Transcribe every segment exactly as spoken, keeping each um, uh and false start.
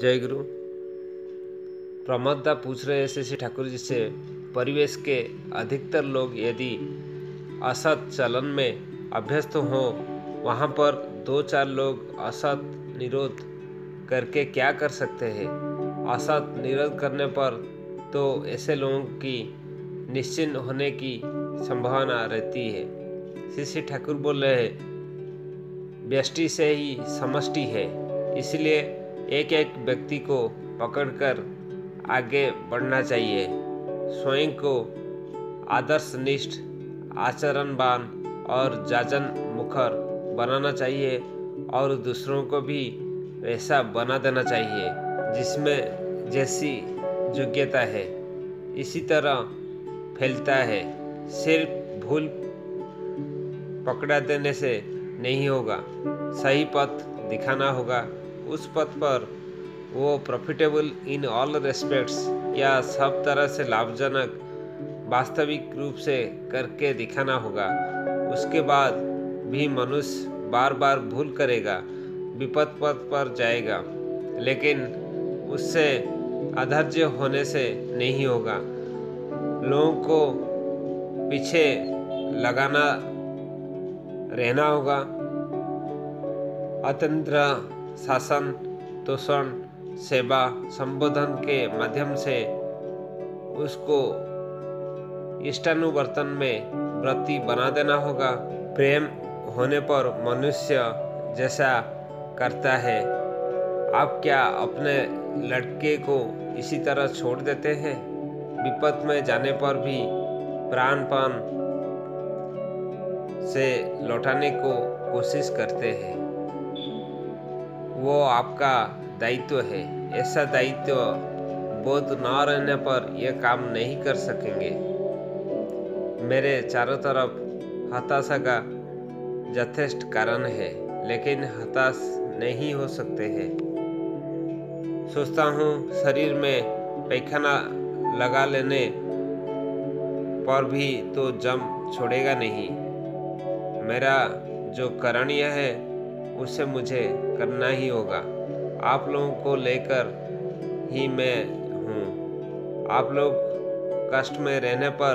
जय गुरु। प्रमोदा पूछ रहे हैं श्री श्री ठाकुर जी से, परिवेश के अधिकतर लोग यदि असत चलन में अभ्यस्त हो, वहाँ पर दो चार लोग असत निरोध करके क्या कर सकते हैं? असत निरोध करने पर तो ऐसे लोगों की निश्चिंत होने की संभावना रहती है। श्री श्री ठाकुर बोल रहे हैं, व्यष्टि से ही समष्टि है, इसलिए एक एक व्यक्ति को पकड़कर आगे बढ़ना चाहिए। स्वयं को आदर्शनिष्ठ, आचरणवान और जाजन मुखर बनाना चाहिए और दूसरों को भी वैसा बना देना चाहिए जिसमें जैसी योग्यता है। इसी तरह फैलता है, सिर्फ भूल पकड़ा देने से नहीं होगा, सही पथ दिखाना होगा। उस पथ पर वो प्रॉफिटेबल इन ऑल रेस्पेक्ट्स या सब तरह से लाभजनक वास्तविक रूप से करके दिखाना होगा। उसके बाद भी मनुष्य बार बार भूल करेगा, विपद पथ पर जाएगा, लेकिन उससे अधैर्य होने से नहीं होगा। लोगों को पीछे लगाना रहना होगा। अतंत्र शासन, तोषण, सेवा, संबोधन के माध्यम से उसको इष्टानुवर्तन में व्रति बना देना होगा। प्रेम होने पर मनुष्य जैसा करता है। आप क्या अपने लड़के को इसी तरह छोड़ देते हैं? विपद में जाने पर भी प्राणपण से लौटाने को कोशिश करते हैं। वो आपका दायित्व है। ऐसा दायित्व बोध न रहने पर यह काम नहीं कर सकेंगे। मेरे चारों तरफ हताशा का यथेष्ट कारण है, लेकिन हताश नहीं हो सकते हैं। सोचता हूँ शरीर में पैखाना लगा लेने पर भी तो जम छोड़ेगा नहीं। मेरा जो करणीय है उसे मुझे करना ही होगा। आप लोगों को लेकर ही मैं हूँ। आप लोग कष्ट में रहने पर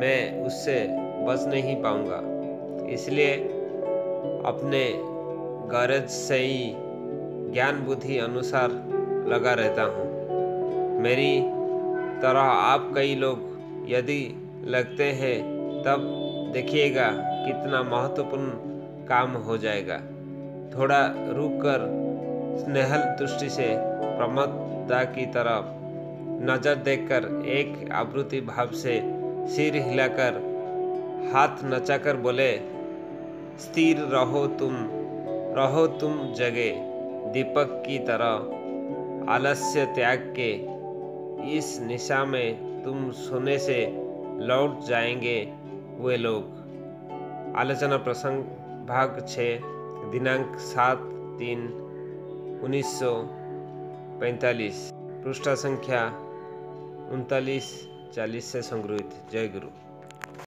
मैं उससे बच नहीं पाऊंगा, इसलिए अपने गरज से ही ज्ञान बुद्धि अनुसार लगा रहता हूँ। मेरी तरह आप कई लोग यदि लगते हैं तब देखिएगा कितना महत्वपूर्ण काम हो जाएगा। थोड़ा रुककर स्नेहल दृष्टि से प्रमोदा की तरफ नज़र देखकर एक आवृत्ति भाव से सिर हिलाकर हाथ नचाकर बोले, स्थिर रहो तुम, रहो तुम जगे दीपक की तरह। आलस्य त्याग के इस निशा में तुम सोने से लौट जाएंगे वे लोग। आलोचना प्रसंग भाग छः, दिनांक सात तीन उन्नीस सौ पैंतालीस, पृष्ठ संख्या उनतालीस चालीस से संग्रहित। जय गुरु।